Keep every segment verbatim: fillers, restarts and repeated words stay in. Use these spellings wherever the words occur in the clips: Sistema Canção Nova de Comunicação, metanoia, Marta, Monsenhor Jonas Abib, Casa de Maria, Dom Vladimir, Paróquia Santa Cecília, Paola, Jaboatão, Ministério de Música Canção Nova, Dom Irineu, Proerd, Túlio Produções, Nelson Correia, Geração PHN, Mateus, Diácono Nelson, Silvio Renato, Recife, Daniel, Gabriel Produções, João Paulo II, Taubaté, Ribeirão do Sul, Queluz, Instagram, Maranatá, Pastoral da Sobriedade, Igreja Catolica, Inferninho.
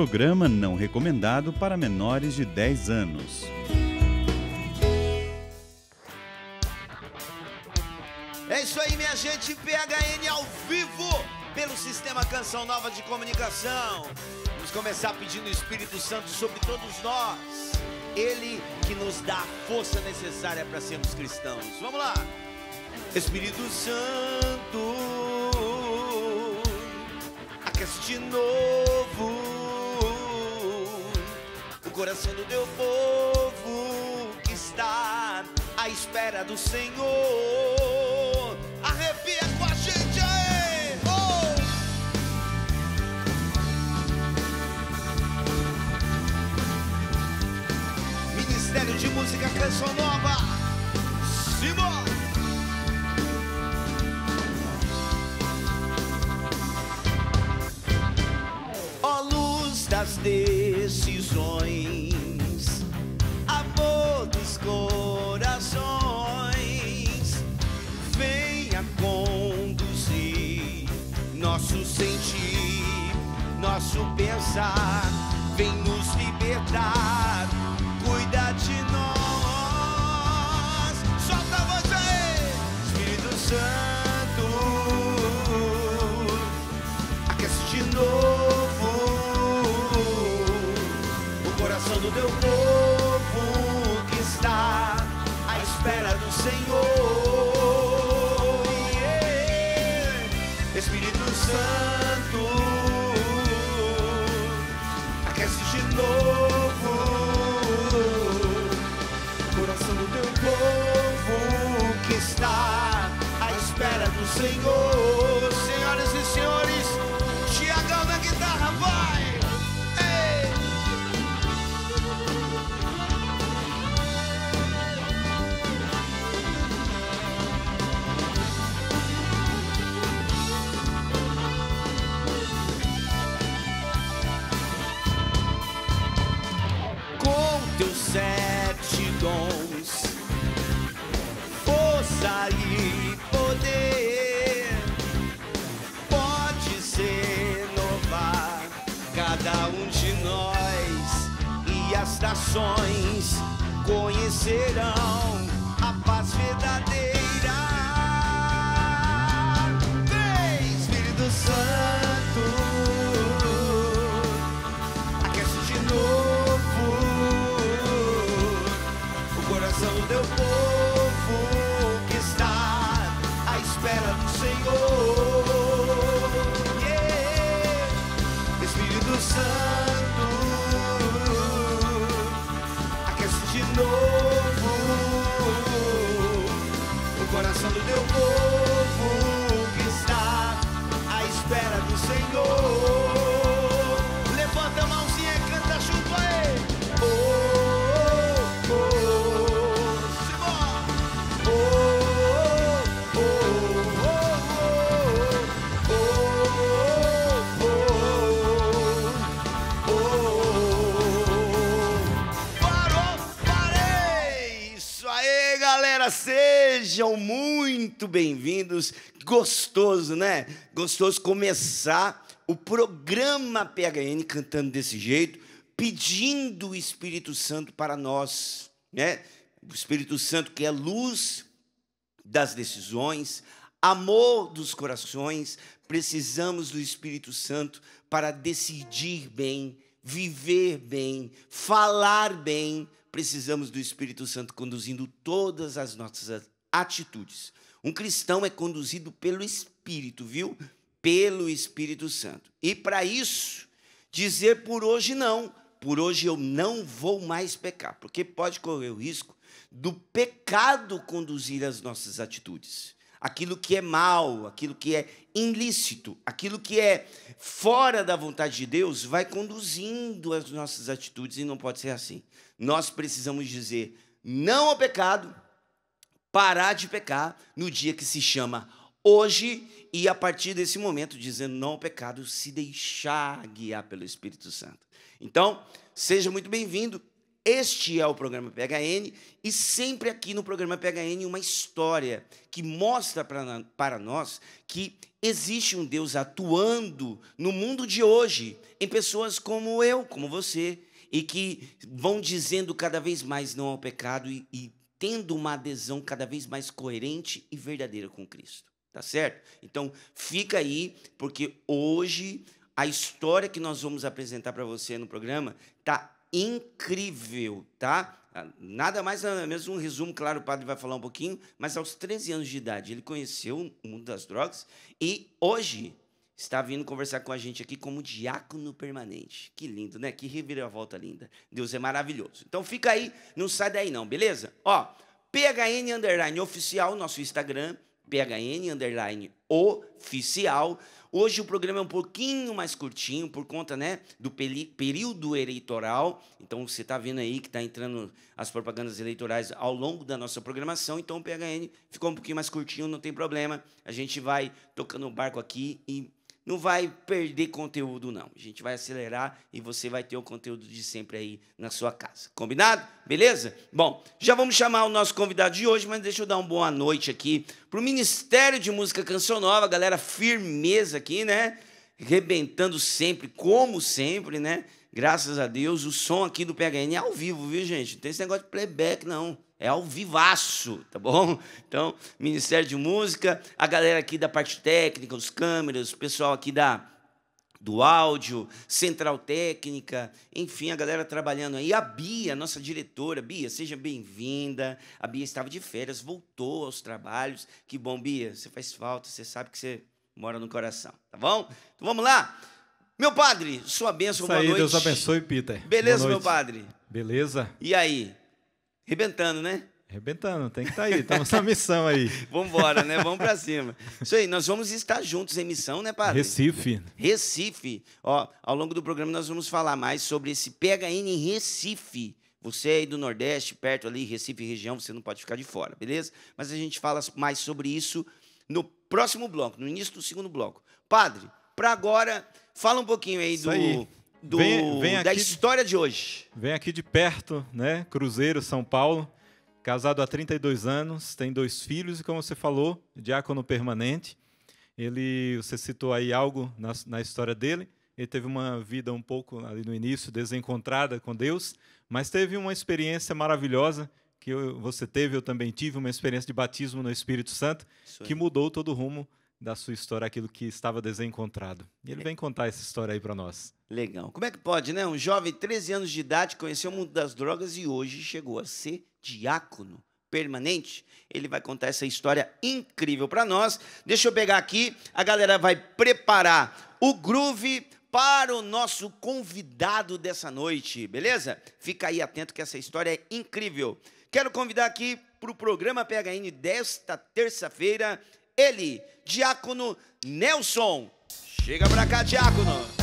Programa não recomendado para menores de dez anos. É isso aí, minha gente, P H N ao vivo pelo Sistema Canção Nova de Comunicação. Vamos começar pedindo o Espírito Santo sobre todos nós. Ele que nos dá a força necessária para sermos cristãos. Vamos lá. Espírito Santo, aquece de novo o coração do teu povo que está à espera do Senhor. Arrepia com a gente aí! Oh! Ministério de Música Canção Nova. Simbora! Das decisões, amor dos corações, venha conduzir nosso sentir, nosso pensar, vem nos libertar, cuida de nós. Solta você, Espírito Santo, aquece de novo do teu povo que está à espera do Senhor. Yeah. Espírito Santo, aquece de novo coração do teu povo que está à espera do Senhor. Senhoras e senhores, Diácono na guitarra, vai! Sete dons, força e poder, podes renovar cada um de nós, e as nações conhecerão a paz verdadeira. Vem, Espírito Santo, aquece de novo o teu povo que está à espera do Senhor. Yeah. Espírito Santo, aquece de novo o coração do teu povo que está à espera do Senhor. Levanta a mãozinha e canta junto a ele. Sejam muito bem-vindos. Gostoso, né? Gostoso começar o programa P H N cantando desse jeito, pedindo o Espírito Santo para nós, né? O Espírito Santo que é luz das decisões, amor dos corações. Precisamos do Espírito Santo para decidir bem, viver bem, falar bem. Precisamos do Espírito Santo conduzindo todas as nossas atitudes. Um cristão é conduzido pelo Espírito, viu? Pelo Espírito Santo. E para isso, dizer por hoje não, por hoje eu não vou mais pecar, porque pode correr o risco do pecado conduzir as nossas atitudes. Aquilo que é mal, aquilo que é ilícito, aquilo que é fora da vontade de Deus, vai conduzindo as nossas atitudes e não pode ser assim. Nós precisamos dizer não ao pecado, parar de pecar no dia que se chama hoje e, a partir desse momento, dizendo não ao pecado, se deixar guiar pelo Espírito Santo. Então, seja muito bem-vindo. Este é o programa P H N, e sempre aqui no programa P H N uma história que mostra pra, para nós que existe um Deus atuando no mundo de hoje, em pessoas como eu, como você, e que vão dizendo cada vez mais não ao pecado e, e tendo uma adesão cada vez mais coerente e verdadeira com Cristo. Tá certo? Então, fica aí, porque hoje a história que nós vamos apresentar para você no programa tá incrível, tá? Nada mais, nada menos, um resumo, claro, o padre vai falar um pouquinho, mas aos treze anos de idade ele conheceu o mundo das drogas e hoje está vindo conversar com a gente aqui como diácono permanente. Que lindo, né? Que reviravolta linda. Deus é maravilhoso. Então fica aí, não sai daí não, beleza? Ó, P H N Underline Oficial, nosso Instagram, P H N Underline Oficial. Hoje o programa é um pouquinho mais curtinho, por conta, né, do período eleitoral. Então, você está vendo aí que está entrando as propagandas eleitorais ao longo da nossa programação. Então, o P H N ficou um pouquinho mais curtinho, não tem problema. A gente vai tocando o barco aqui e não vai perder conteúdo, não. A gente vai acelerar e você vai ter o conteúdo de sempre aí na sua casa. Combinado? Beleza? Bom, já vamos chamar o nosso convidado de hoje, mas deixa eu dar uma boa noite aqui para o Ministério de Música Canção Nova, galera firmeza aqui, né? Rebentando sempre, como sempre, né? Graças a Deus, o som aqui do P H N é ao vivo, viu, gente? Não tem esse negócio de playback, não. É ao vivaço, tá bom? Então, Ministério de Música, a galera aqui da parte técnica, os câmeras, o pessoal aqui da, do áudio, Central Técnica, enfim, a galera trabalhando aí. A Bia, nossa diretora. Bia, seja bem-vinda. A Bia estava de férias, voltou aos trabalhos. Que bom, Bia, você faz falta, você sabe que você mora no coração, tá bom? Então, vamos lá. Meu padre, sua bênção, boa noite. Deus abençoe, Peter. Beleza, meu padre? Beleza. E aí? Rebentando, né? Rebentando, tem que estar aí, estamos na missão aí. Vamos embora, né? Vamos para cima. Isso aí, nós vamos estar juntos em missão, né, padre? Recife. Recife. Ó, ao longo do programa nós vamos falar mais sobre esse P H N em Recife. Você aí do Nordeste, perto ali, Recife região, você não pode ficar de fora, beleza? Mas a gente fala mais sobre isso no próximo bloco, no início do segundo bloco. Padre, para agora, fala um pouquinho aí do... Aí. Do, vem, vem da aqui, história de hoje. Vem aqui de perto, né? Cruzeiro, São Paulo. Casado há trinta e dois anos, tem dois filhos e, como você falou, diácono permanente. Ele, você citou aí algo na, na história dele. Ele teve uma vida um pouco, ali no início, desencontrada com Deus, mas teve uma experiência maravilhosa que eu, você teve, eu também tive, uma experiência de batismo no Espírito Santo, que mudou todo o rumo da sua história, aquilo que estava desencontrado. E ele vem contar essa história aí para nós. Legal. Como é que pode, né? Um jovem de treze anos de idade conheceu o mundo das drogas e hoje chegou a ser diácono permanente. Ele vai contar essa história incrível para nós. Deixa eu pegar aqui, a galera vai preparar o groove para o nosso convidado dessa noite, beleza? Fica aí atento que essa história é incrível. Quero convidar aqui para o programa P H N desta terça-feira, ele, Diácono Nelson. Chega pra cá, Diácono.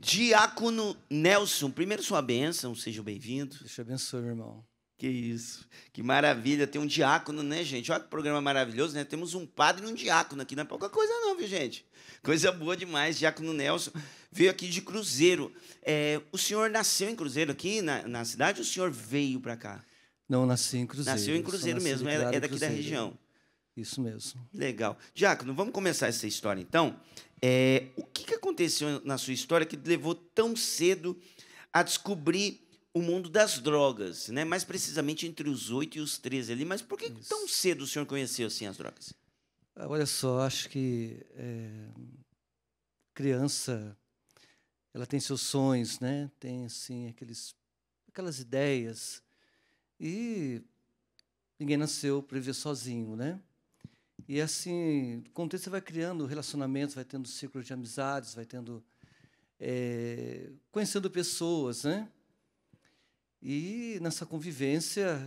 Diácono Nelson, primeiro sua bênção, seja bem-vindo. Deus te abençoe, meu irmão. Que isso, que maravilha, tem um diácono, né, gente? Olha que programa maravilhoso, né? Temos um padre e um diácono aqui, não é pouca coisa não, viu, gente? Coisa boa demais, Diácono Nelson veio aqui de Cruzeiro. É, o senhor nasceu em Cruzeiro aqui, na, na cidade, ou o senhor veio para cá? Não, nasci em Cruzeiro. Nasceu em Cruzeiro mesmo, é, é daqui Cruzeiro. Da região. Isso mesmo. Legal. Diácono, vamos começar essa história, então. É, o que, que aconteceu na sua história que levou tão cedo a descobrir o mundo das drogas, né? Mais precisamente entre os oito e os treze ali. Mas por que Isso. tão cedo o senhor conheceu assim as drogas? Olha só, acho que é, criança, ela tem seus sonhos, né? Tem assim aqueles, aquelas ideias e ninguém nasceu para viver sozinho, né? E assim, com o tempo você vai criando relacionamentos, vai tendo círculos de amizades, vai tendo é, conhecendo pessoas, né? E, nessa convivência,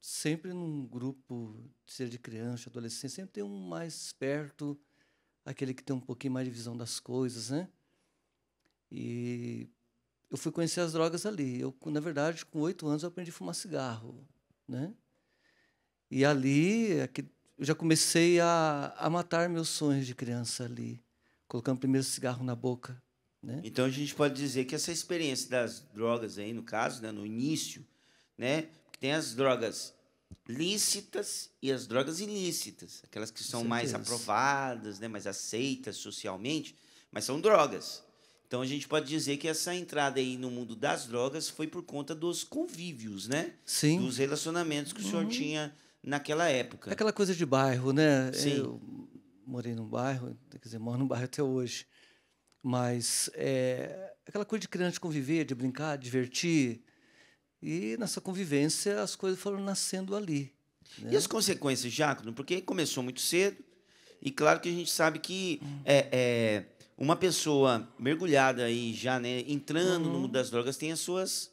sempre num grupo, seja de criança, de adolescente, sempre tem um mais esperto, aquele que tem um pouquinho mais de visão das coisas, né? E eu fui conhecer as drogas ali. Eu, na verdade, com oito anos, eu aprendi a fumar cigarro, né? E ali, eu já comecei a, a matar meus sonhos de criança ali, colocando o primeiro cigarro na boca, né? Então, a gente pode dizer que essa experiência das drogas, aí no caso, né, no início, né, tem as drogas lícitas e as drogas ilícitas, aquelas que são mais aprovadas, né, mais aceitas socialmente, mas são drogas. Então, a gente pode dizer que essa entrada aí no mundo das drogas foi por conta dos convívios, né? Sim. Dos relacionamentos que o senhor uhum. tinha naquela época. Aquela coisa de bairro, né? Sim. Eu morei num bairro, quer dizer, moro num bairro até hoje, mas é, aquela coisa de criança de conviver, de brincar, de divertir, e nessa convivência as coisas foram nascendo ali, né? E as consequências, Diácono? Porque começou muito cedo, e claro que a gente sabe que... Uhum. É, é, uma pessoa mergulhada aí já, né, entrando uhum. no mundo das drogas, tem as suas,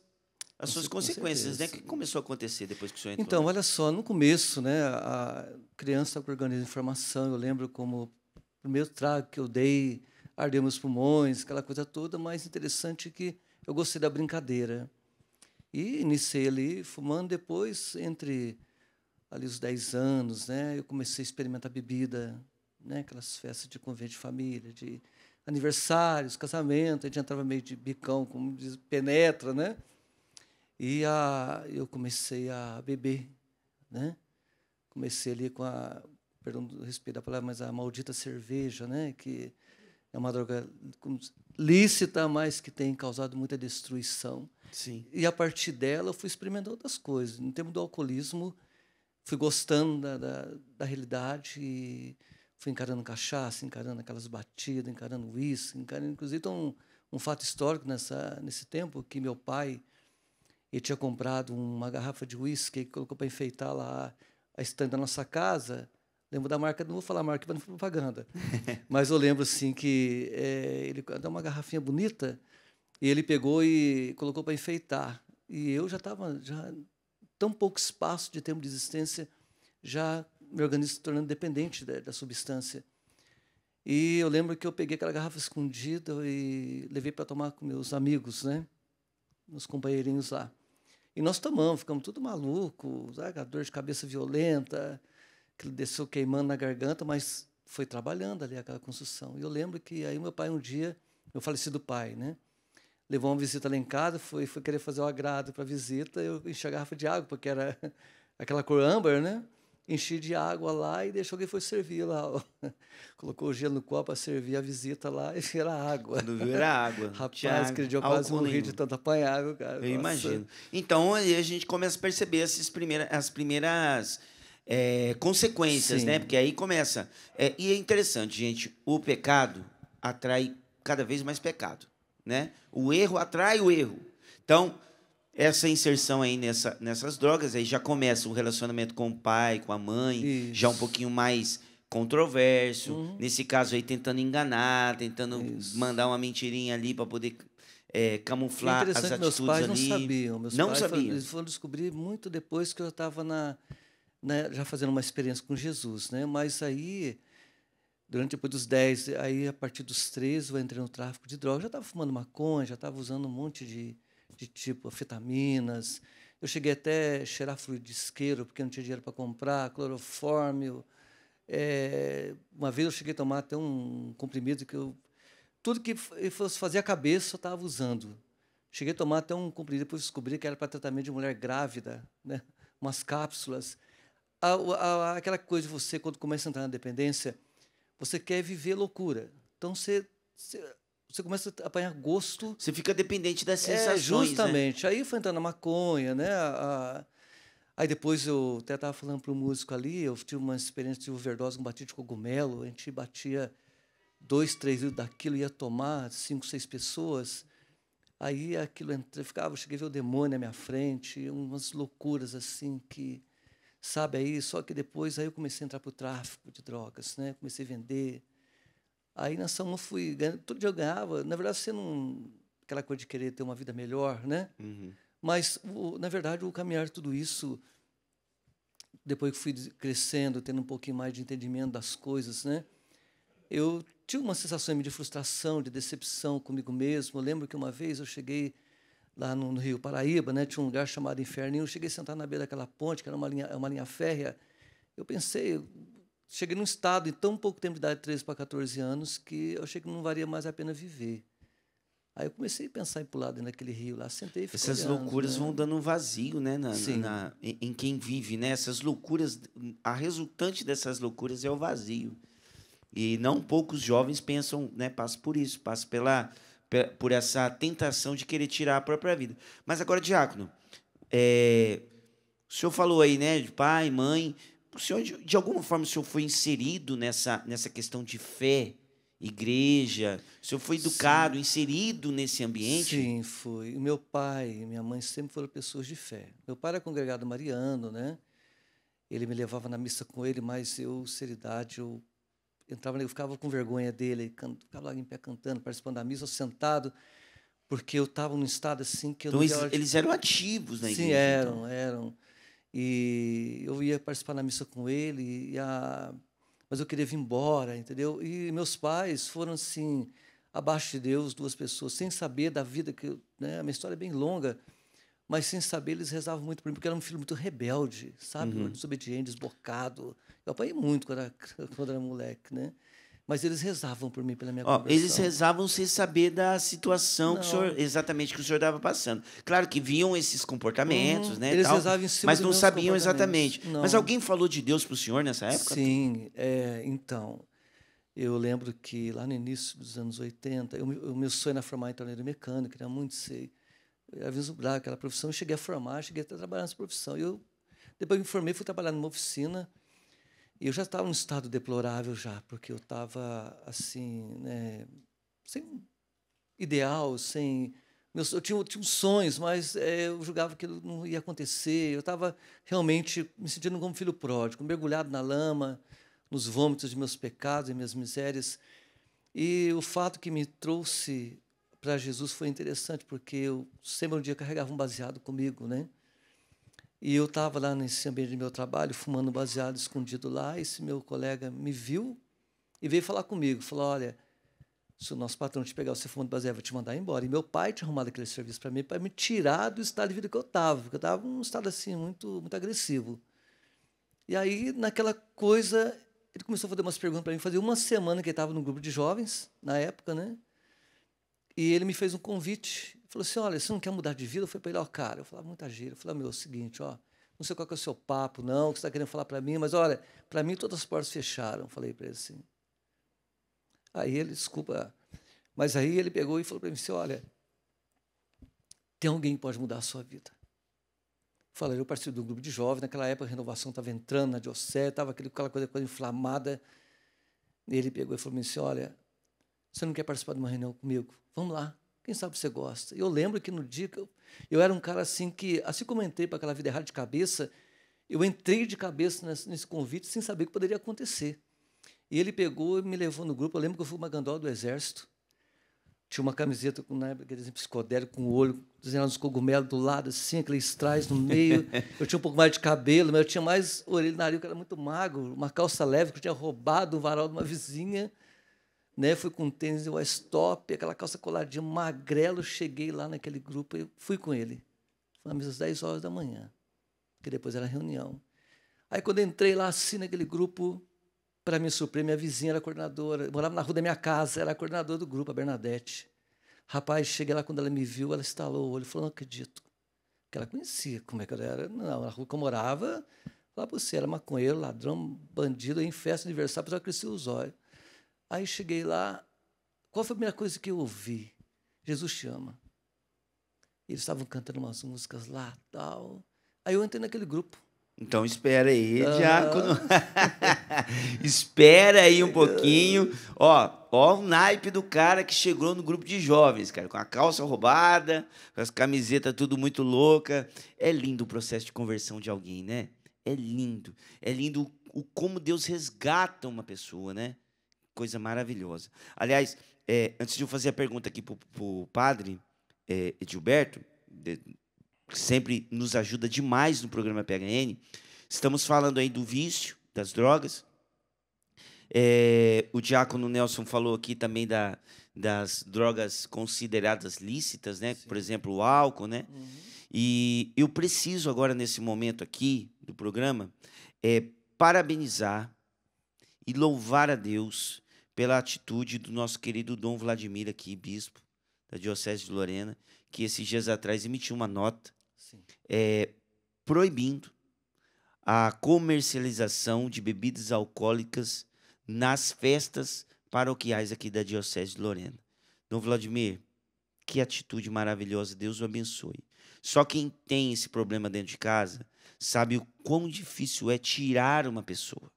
as suas consequências, né? O que começou a acontecer depois que o senhor entrou? Então, olha só, no começo, né, a criança com organismo de formação, eu lembro como o primeiro trago que eu dei, ardeu meus pulmões, aquela coisa toda, mas interessante que eu gostei da brincadeira. E iniciei ali fumando, depois, entre ali os dez anos, né, eu comecei a experimentar bebida, né, aquelas festas de convívio de família, de... aniversários, casamento, a gente entrava meio de bicão, como diz, penetra, né? E a, eu comecei a beber, né? Comecei ali com a, perdão do respeito da palavra, mas a maldita cerveja, né? Que é uma droga lícita, mas que tem causado muita destruição. Sim. E a partir dela eu fui experimentando outras coisas. No termo do alcoolismo, fui gostando da, da, da realidade e... fui encarando cachaça, encarando aquelas batidas, encarando uísque, encarando... Inclusive, tem um, um fato histórico nessa, nesse tempo, que meu pai ele tinha comprado uma garrafa de uísque e colocou para enfeitar lá a estante da nossa casa. Lembro da marca, não vou falar a marca, para não fazer propaganda. Mas eu lembro, assim, que é, ele deu uma garrafinha bonita e ele pegou e colocou para enfeitar. E eu já estava... já tão pouco espaço de tempo de existência, já... meu organismo se tornando dependente da, da substância. E eu lembro que eu peguei aquela garrafa escondida e levei para tomar com meus amigos, né? Meus companheirinhos lá. E nós tomamos, ficamos tudo maluco, sabe? A dor de cabeça violenta, que desceu queimando na garganta, mas foi trabalhando ali aquela construção. E eu lembro que aí meu pai um dia, meu falecido pai, né? Levou uma visita lá em casa, foi, foi querer fazer o agrado para a visita, eu enchi a garrafa de água, porque era aquela cor âmbar, né? Enchi de água lá e deixou quem foi servir lá. Ó. Colocou o gelo no copo para servir a visita lá e era água. Quando viu, era água. Rapaz, aquele dia eu quase morri de tanto apanhar, cara. Eu Nossa. imagino. Então, aí a gente começa a perceber essas primeiras, as primeiras é, consequências, Sim. né? Porque aí começa... É, e é interessante, gente, o pecado atrai cada vez mais pecado, né? O erro atrai o erro. Então... essa inserção aí nessa, nessas drogas, aí já começa um relacionamento com o pai, com a mãe, Isso. já um pouquinho mais controverso. Uhum. Nesse caso aí, tentando enganar, tentando Isso. mandar uma mentirinha ali para poder é, camuflar as atitudes ali. Meus pais não sabiam. Meus não pais sabiam. Foram, eles foram descobrir muito depois que eu estava na, na, já fazendo uma experiência com Jesus, né? Mas aí, durante depois dos dez, aí a partir dos treze, eu entrei no tráfico de drogas. Já estava fumando maconha, já estava usando um monte de... de tipo anfetaminas. Eu cheguei até a cheirar fluido de isqueiro, porque não tinha dinheiro para comprar, clorofórmio. É, uma vez eu cheguei a tomar até um comprimido que eu... tudo que fosse fazer a cabeça eu estava usando. Cheguei a tomar até um comprimido, depois descobri que era para tratamento de mulher grávida, né? Umas cápsulas. A, a, aquela coisa de você, quando começa a entrar na dependência, você quer viver loucura. Então, você... você Você começa a apanhar gosto. Você fica dependente das sensações, é, justamente. Né? Aí eu fui entrar na maconha, né? A, a... Aí depois eu até estava falando para um músico ali, eu tive uma experiência de overdose com batido de cogumelo, a gente batia dois, três litros daquilo, ia tomar cinco, seis pessoas. Aí aquilo entra, ficava, eu cheguei a ver o demônio na minha frente, umas loucuras assim que... Sabe aí? Só que depois aí eu comecei a entrar para o tráfico de drogas, né? Comecei a vender... Aí, nessa uma, fui ganhando. Todo dia eu ganhava. Na verdade, você não... aquela coisa de querer ter uma vida melhor, né? Uhum. Mas, o, na verdade, o caminhar tudo isso, depois que fui crescendo, tendo um pouquinho mais de entendimento das coisas, né? Eu tive uma sensação de frustração, de decepção comigo mesmo. Eu lembro que uma vez eu cheguei lá no, no Rio Paraíba, né? Tinha um lugar chamado Inferninho. Eu cheguei a sentar na beira daquela ponte, que era uma linha, uma linha férrea. Eu pensei, cheguei num estado, em tão pouco tempo de idade, treze para quatorze anos, que eu achei que não valia mais a pena viver. Aí eu comecei a pensar em pular dentro daquele rio lá, sentei e fiquei olhando. Essas loucuras vão dando um vazio, né, na, na, na, em, em quem vive, né? Essas loucuras, a resultante dessas loucuras é o vazio. E não poucos jovens pensam, né, passam por isso, passam pela, por essa tentação de querer tirar a própria vida. Mas agora, Diácono, é, o senhor falou aí, né, de pai, mãe. O senhor, de, de alguma forma, o senhor foi inserido nessa, nessa questão de fé, igreja? O senhor foi educado, sim, inserido nesse ambiente? Sim, fui. Meu pai e minha mãe sempre foram pessoas de fé. Meu pai era congregado mariano, né? Ele me levava na missa com ele, mas eu, seriedade, eu entrava, eu ficava com vergonha dele, ficava lá em pé cantando, participando da missa, sentado, porque eu estava num estado assim que eu então, não eles, eles eram ativos na igreja? Sim, eram, então. eram. E eu ia participar da missa com ele, e a... mas eu queria vir embora, entendeu? E meus pais foram, assim, abaixo de Deus, duas pessoas, sem saber da vida, que eu, né? A minha história é bem longa, mas sem saber, eles rezavam muito por mim, porque eu era um filho muito rebelde, sabe? Uhum. Desobediente, desbocado. Eu apanhei muito quando era, quando era moleque, né? Mas eles rezavam por mim, pela minha oh, conversão. Eles rezavam sem saber da situação que o senhor, exatamente que o senhor estava passando. Claro que viam esses comportamentos, hum, né? Eles tal, rezavam em cima mas não sabiam exatamente. Não. Mas alguém falou de Deus para o senhor nessa época? Sim, é, então. Eu lembro que lá no início dos anos oitenta, eu, o meu sonho era formar em torneiro mecânico, queria muito ser. Eu era vislumbrar aquela profissão, eu cheguei a formar, cheguei a trabalhar nessa profissão. Eu, depois eu me formei, fui trabalhar numa oficina. E eu já estava num estado deplorável já, porque eu estava assim, né, sem ideal, sem meus, eu tinha, eu tinha sonhos, mas é, eu julgava que não ia acontecer. Eu estava realmente me sentindo como filho pródigo, mergulhado na lama, nos vômitos de meus pecados e minhas misérias. E o fato que me trouxe para Jesus foi interessante, porque eu sempre um dia carregava um baseado comigo, né? E eu estava lá nesse ambiente do meu trabalho, fumando baseado, escondido lá. Esse meu colega me viu e veio falar comigo. Falou, olha, se o nosso patrão te pegar você fumando baseado, eu vou te mandar embora. E meu pai tinha arrumado aquele serviço para mim, para me tirar do estado de vida que eu estava. Porque eu estava num estado assim, muito, muito agressivo. E aí, naquela coisa, ele começou a fazer umas perguntas para mim. Fazia uma semana que ele estava num grupo de jovens, na época, né? E ele me fez um convite. Falou assim, olha, você não quer mudar de vida? Eu falei para ele, ó, cara, eu falava muita gíria. Eu falei, meu, é o seguinte, ó, não sei qual que é o seu papo, não, o que você está querendo falar para mim, mas, olha, para mim todas as portas fecharam. Falei para ele assim. Aí ele, desculpa, mas aí ele pegou e falou para mim assim, olha, tem alguém que pode mudar a sua vida. Eu falei, eu participei de um grupo de jovens, naquela época a renovação estava entrando na Diocese, estava aquela coisa, coisa inflamada. E ele pegou e falou para mim assim, olha, você não quer participar de uma reunião comigo? Vamos lá. Quem sabe você gosta? Eu lembro que no dia que eu, eu era um cara assim que, assim como eu entrei para aquela vida errada de cabeça, eu entrei de cabeça nesse, nesse convite sem saber o que poderia acontecer. E ele pegou e me levou no grupo. Eu lembro que eu fui uma gandola do Exército. Tinha uma camiseta com, né, aqueles psicodélicos com o olho, desenhado uns cogumelos do lado, assim, aqueles trás no meio. Eu tinha um pouco mais de cabelo, mas eu tinha mais orelha e nariz, que era muito magro. Uma calça leve que eu tinha roubado o varal de uma vizinha. Né, fui com tênis de Westop, aquela calça coladinha, magrelo. Cheguei lá naquele grupo e fui com ele. Foi na missa às dez horas da manhã, que depois era a reunião. Aí, quando eu entrei lá, assim, naquele grupo, para me surpreender, minha vizinha era coordenadora. Eu morava na rua da minha casa, era a coordenadora do grupo, a Bernadette. Rapaz, cheguei lá, quando ela me viu, ela estalou o olho e falou, não acredito. Porque ela conhecia como é que eu era. Não, na rua que eu morava, lá por você, era maconheiro, ladrão, bandido, em festa, aniversário, pessoal crescia os olhos. Aí cheguei lá, qual foi a primeira coisa que eu ouvi? Jesus chama. Eles estavam cantando umas músicas lá, tal. Aí eu entrei naquele grupo. Então espera aí, ah. Diácono. Espera aí um pouquinho. Ó, ó o naipe do cara que chegou no grupo de jovens, cara, com a calça roubada, com as camisetas tudo muito louca. É lindo o processo de conversão de alguém, né? É lindo. É lindo o, o como Deus resgata uma pessoa, né? Coisa maravilhosa. Aliás, é, antes de eu fazer a pergunta aqui para o padre é, Edilberto, de, que sempre nos ajuda demais no programa P H N, estamos falando aí do vício, das drogas. É, o diácono Nelson falou aqui também da, das drogas consideradas lícitas, né? Sim. Por exemplo, o álcool, né? Uhum. E eu preciso agora, nesse momento aqui do programa, é, parabenizar e louvar a Deus pela atitude do nosso querido Dom Vladimir aqui, bispo da Diocese de Lorena, que esses dias atrás emitiu uma nota é, proibindo a comercialização de bebidas alcoólicas nas festas paroquiais aqui da Diocese de Lorena. Dom Vladimir, que atitude maravilhosa, Deus o abençoe. Só quem tem esse problema dentro de casa sabe o quão difícil é tirar uma pessoa,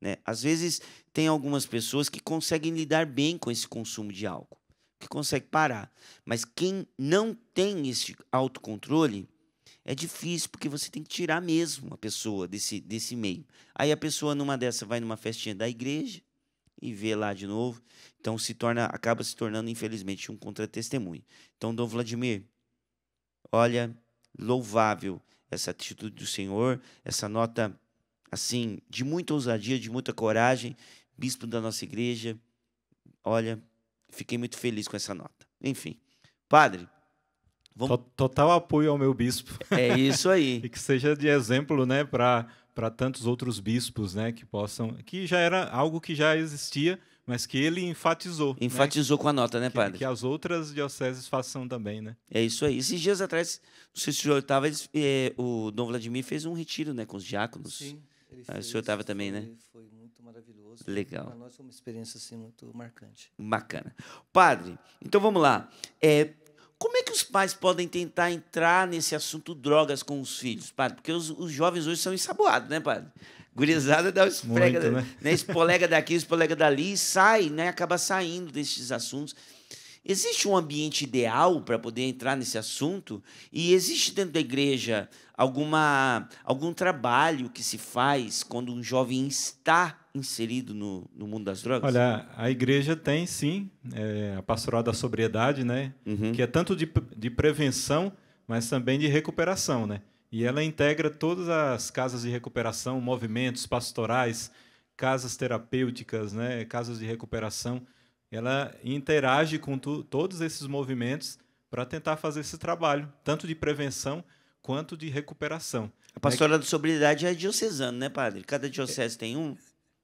né? Às vezes tem algumas pessoas que conseguem lidar bem com esse consumo de álcool, que consegue parar, mas quem não tem esse autocontrole é difícil, porque você tem que tirar mesmo a pessoa desse, desse meio. Aí a pessoa numa dessa vai numa festinha da igreja e vê lá de novo, então se torna, acaba se tornando infelizmente um contra-testemunho. Então, Dom Vladimir, olha, louvável essa atitude do senhor, essa nota assim de muita ousadia, de muita coragem, bispo da nossa igreja, olha, fiquei muito feliz com essa nota. Enfim, padre, vamos... Total apoio ao meu bispo. É isso aí. E que seja de exemplo, né, para para tantos outros bispos, né, que possam, que já era algo que já existia, mas que ele enfatizou. Enfatizou, né? Com a nota, né, padre? Que, que as outras dioceses façam também, né? É isso aí. Esses dias atrás, não sei se o senhor estava, é, o Dom Vladimir fez um retiro, né, com os diáconos. Sim, ele fez, o senhor estava também, foi, né? Foi muito maravilhoso. Legal. Para nós foi uma experiência assim, muito marcante. Bacana. Padre, então vamos lá. É, como é que os pais podem tentar entrar nesse assunto drogas com os filhos, padre? Porque os, os jovens hoje são ensaboados, né, padre? Gurizada dá os colegas, né? Né? Esse colega daqui, esse colega dali, sai, né? Acaba saindo desses assuntos. Existe um ambiente ideal para poder entrar nesse assunto? E existe dentro da igreja alguma, algum trabalho que se faz quando um jovem está inserido no, no mundo das drogas? Olha, a igreja tem, sim, é, a Pastoral da Sobriedade, né? Uhum. Que é tanto de, de prevenção, mas também de recuperação, né? E ela integra todas as casas de recuperação, movimentos pastorais, casas terapêuticas, né, casas de recuperação. Ela interage com tu, todos esses movimentos para tentar fazer esse trabalho, tanto de prevenção quanto de recuperação. A Pastoral é que... da Sobriedade é diocesana, né, padre? Cada diocese é... tem um?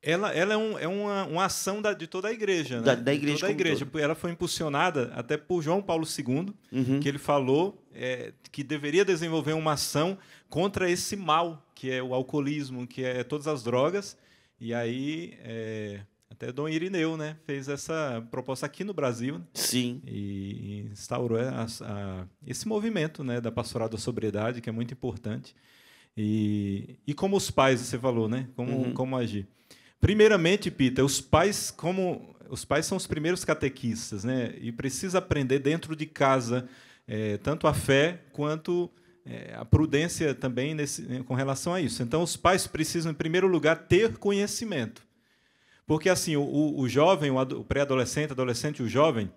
Ela, ela é, um, é uma, uma ação da, de toda a igreja. Da, né? da igreja. De toda a igreja. Todo. Ela foi impulsionada até por João Paulo segundo, uhum. que ele falou é, que deveria desenvolver uma ação contra esse mal, que é o alcoolismo, que é todas as drogas. E aí, é, até Dom Irineu, né, fez essa proposta aqui no Brasil. Sim. E instaurou a, a, esse movimento, né, da Pastoral da Sobriedade, que é muito importante. E, e como os pais, você falou, né? Como, uhum. como agir. Primeiramente, Pita, os pais, como os pais são os primeiros catequistas, né? E precisa aprender dentro de casa é, tanto a fé quanto é, a prudência também nesse, né, com relação a isso. Então, os pais precisam, em primeiro lugar, ter conhecimento, porque assim o, o jovem, o pré-adolescente, adolescente, o jovem,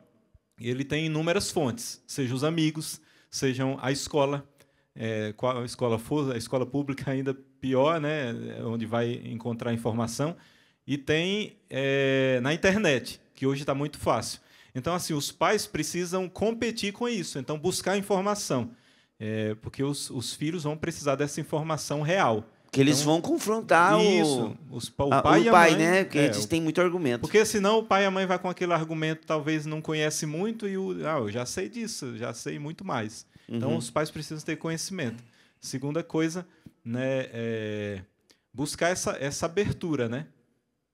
ele tem inúmeras fontes, sejam os amigos, sejam a escola. É, qual a escola for, a escola pública ainda pior, né, onde vai encontrar informação, e tem é, na internet, que hoje está muito fácil. Então, assim, os pais precisam competir com isso, então buscar informação, é, porque os, os filhos vão precisar dessa informação real. Que eles então, vão confrontar isso, o, os, o a, pai o e a pai, mãe, né? Porque é, eles têm muito argumento. Porque senão o pai e a mãe vai com aquele argumento, talvez não conhece muito, e o, ah, eu já sei disso, já sei muito mais. Então, uhum. os pais precisam ter conhecimento. Segunda coisa, né, é buscar essa, essa abertura, né?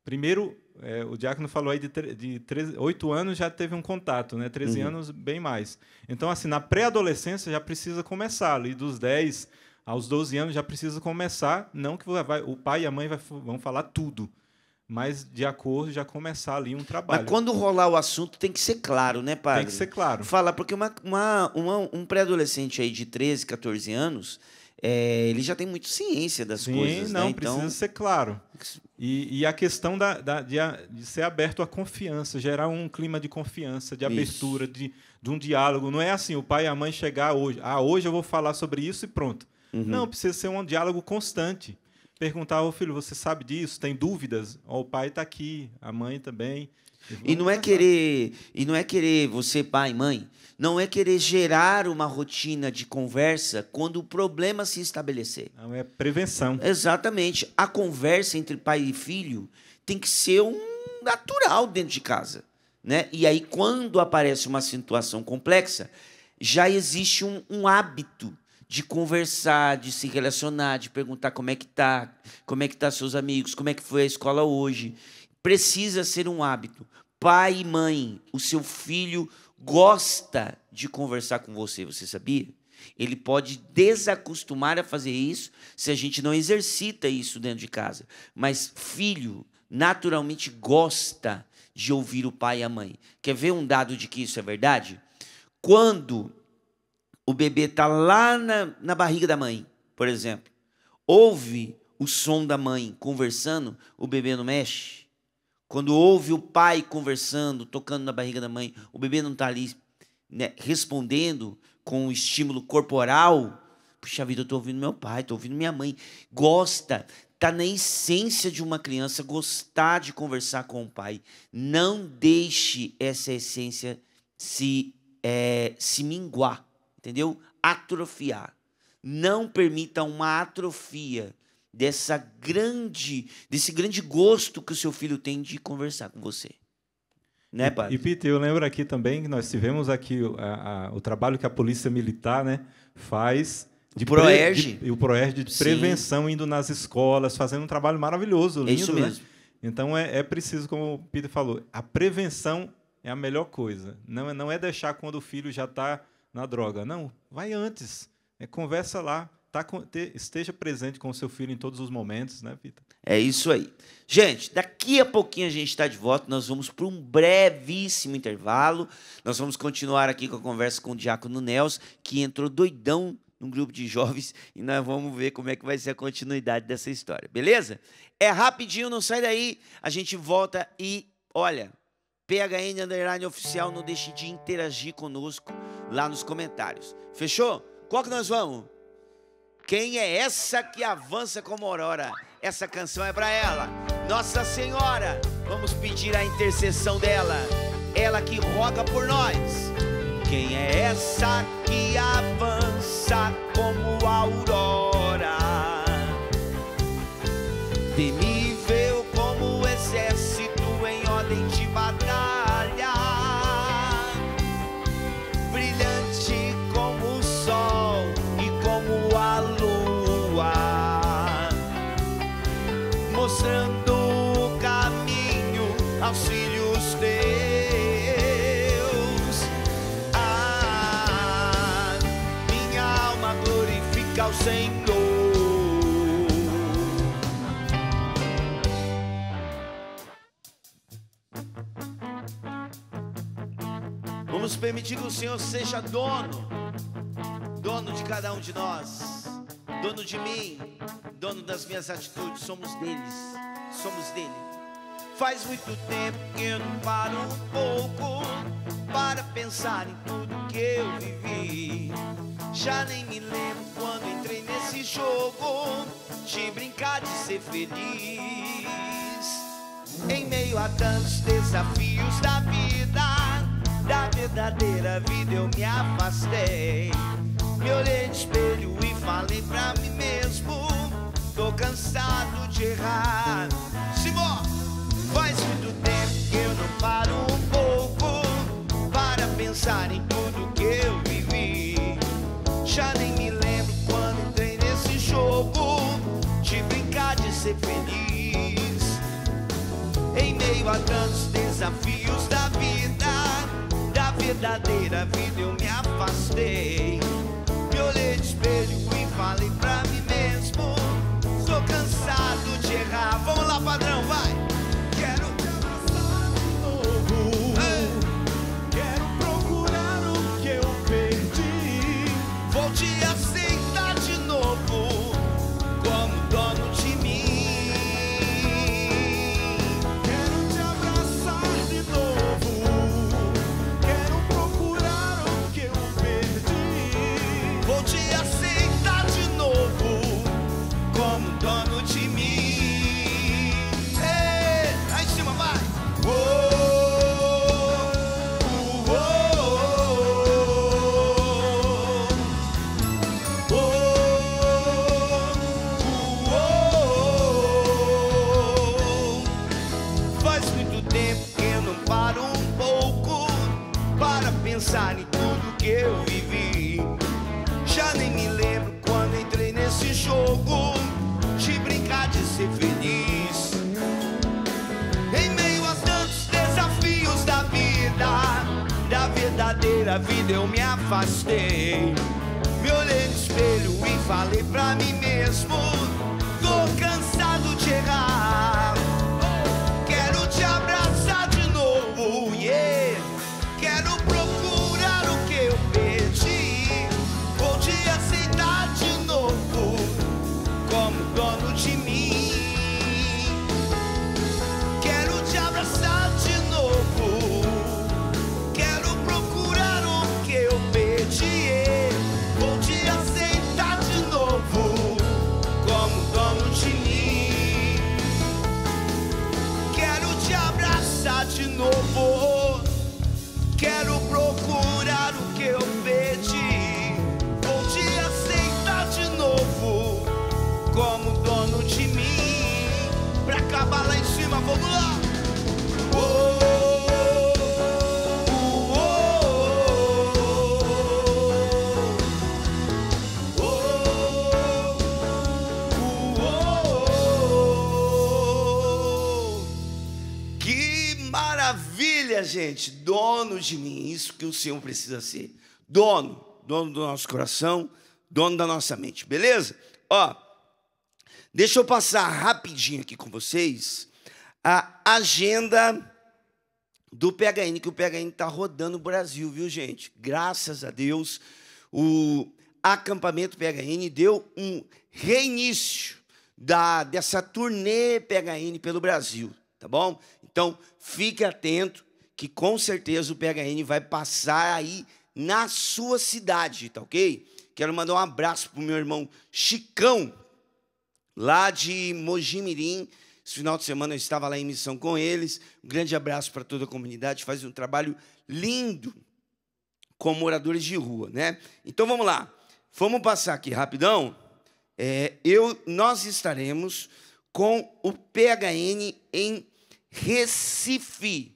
Primeiro, é, o diácono falou aí de, de treze, oito anos já teve um contato, né? treze uhum. anos, bem mais. Então, assim, na pré-adolescência já precisa começar. Ali dos dez aos doze anos já precisa começar. Não que vai, o pai e a mãe vai, vão falar tudo, mas de acordo já começar ali um trabalho. Mas quando rolar o assunto tem que ser claro, né, padre? Tem que ser claro. Fala, porque uma, uma, uma, um pré-adolescente aí de treze, quatorze anos, é, ele já tem muita ciência das Sim, coisas. Sim, não, né? Precisa então... ser claro. E, e a questão da, da, de, a, de ser aberto à confiança, gerar um clima de confiança, de abertura, de, de um diálogo. Não é assim, o pai e a mãe chegar hoje, ah, hoje eu vou falar sobre isso e pronto. Uhum. Não, precisa ser um diálogo constante. Perguntar ao filho, você sabe disso? Tem dúvidas? Oh, o pai está aqui, a mãe também. E não é querer, e não é querer você, pai, mãe, não é querer gerar uma rotina de conversa quando o problema se estabelecer. Não, é prevenção. Exatamente. A conversa entre pai e filho tem que ser um natural dentro de casa, né? E aí, quando aparece uma situação complexa, já existe um, um hábito de conversar, de se relacionar, de perguntar como é que tá, como é que tá seus amigos, como é que foi a escola hoje. Precisa ser um hábito. Pai e mãe, o seu filho gosta de conversar com você, você sabia? Ele pode desacostumar a fazer isso se a gente não exercita isso dentro de casa. Mas filho naturalmente gosta de ouvir o pai e a mãe. Quer ver um dado de que isso é verdade? Quando o bebê está lá na, na barriga da mãe, por exemplo, ouve o som da mãe conversando, o bebê não mexe. Quando ouve o pai conversando, tocando na barriga da mãe, o bebê não está ali, né, respondendo com o estímulo corporal. Puxa vida, eu estou ouvindo meu pai, estou ouvindo minha mãe. Gosta, está na essência de uma criança gostar de conversar com o pai. Não deixe essa essência se, é, se minguar. Entendeu? Atrofiar. Não permita uma atrofia dessa grande, desse grande gosto que o seu filho tem de conversar com você. Né, padre? E, Peter, eu lembro aqui também que nós tivemos aqui a, a, o trabalho que a Polícia Militar, né, faz... De o Proerd. E o Proerd de prevenção, sim, indo nas escolas, fazendo um trabalho maravilhoso, lindo, é isso mesmo. Né? Então, é, é preciso, como o Peter falou, a prevenção é a melhor coisa. Não, não é deixar quando o filho já está... na droga. Não, vai antes. Né? Conversa lá. Tá com, te, esteja presente com o seu filho em todos os momentos, né, Vitor? É isso aí. Gente, daqui a pouquinho a gente está de volta. Nós vamos para um brevíssimo intervalo. Nós vamos continuar aqui com a conversa com o Diácono Nelson, que entrou doidão num grupo de jovens, e nós vamos ver como é que vai ser a continuidade dessa história. Beleza? É rapidinho, não sai daí. A gente volta e, olha... P H N Underline Oficial, não deixe de interagir conosco lá nos comentários. Fechou? Qual que nós vamos? Quem é essa que avança como aurora? Essa canção é pra ela, Nossa Senhora. Vamos pedir a intercessão dela, ela que roga por nós. Quem é essa que avança como aurora? Temível como o exército em ordem de batalha, brilhante como o sol e como a lua, mostrando o caminho aos filhos teus. Ah, minha alma glorifica ao Senhor. Vamos permitir que o Senhor seja dono, dono de cada um de nós, dono de mim, dono das minhas atitudes. Somos deles, somos dele. Faz muito tempo que eu não paro um pouco para pensar em tudo que eu vivi. Já nem me lembro quando entrei nesse jogo de brincar de ser feliz. Em meio a tantos desafios da vida, da verdadeira vida eu me afastei. Me olhei no espelho e falei pra mim mesmo: tô cansado de errar. Simbora! Faz muito tempo que eu não paro um pouco para pensar em tudo que eu vivi. Já nem me lembro quando entrei nesse jogo de brincar de ser feliz. Em meio a tantos desafios da vida, da verdadeira vida eu me afastei. Me olhei no espelho e falei pra mim mesmo: sou cansado de errar. Vamos lá, padrão, vai! Quero começar de novo. Ei. Quero procurar o que eu perdi. Vou te aceitar de novo como dono de mim. Quero te abraçar de novo. Dono de mim, hey! pensar em tudo que eu vivi. Já nem me lembro quando entrei nesse jogo de brincar de ser feliz. Em meio a tantos desafios da vida, da verdadeira vida eu me afastei. Me olhei no espelho e falei pra mim mesmo: tô cansado de errar. Quero te abraçar de novo, yeah. Quero procurar o que eu perdi. Vou te aceitar de novo como dono de mim. Quero te abraçar de novo. Quero procurar o que eu perdi, yeah. Vou te aceitar de novo como dono de mim. Quero te abraçar de novo. Quero procurar o que eu perdi. Vou te aceitar de novo como dono de mim. Pra acabar lá em cima, vamos lá. Oh. Gente, dono de mim, isso que o Senhor precisa ser. Dono, dono do nosso coração, dono da nossa mente, beleza? Ó, deixa eu passar rapidinho aqui com vocês a agenda do P H N, que o P H N está rodando o Brasil, viu, gente? Graças a Deus, o acampamento P H N deu um reinício da, dessa turnê P H N pelo Brasil, tá bom? Então, fique atento, que com certeza o P H N vai passar aí na sua cidade, tá ok? Quero mandar um abraço pro meu irmão Chicão, lá de Mojimirim. Esse final de semana eu estava lá em missão com eles. Um grande abraço para toda a comunidade, faz um trabalho lindo com moradores de rua, né? Então vamos lá, vamos passar aqui rapidão. É, eu, nós estaremos com o P H N em Recife.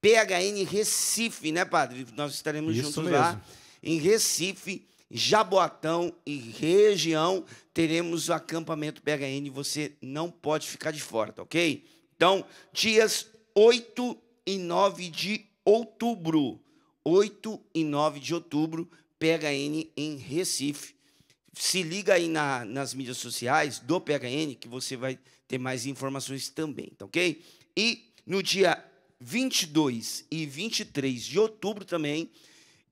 P H N Recife, né, padre? Nós estaremos isso juntos mesmo. Lá em Recife, Jaboatão e região. Teremos o acampamento P H N, você não pode ficar de fora, tá ok? Então, dias oito e nove de outubro, oito e nove de outubro, P H N em Recife. Se liga aí na, nas mídias sociais do P H N, que você vai ter mais informações também, tá ok? E no dia vinte e dois e vinte e três de outubro também,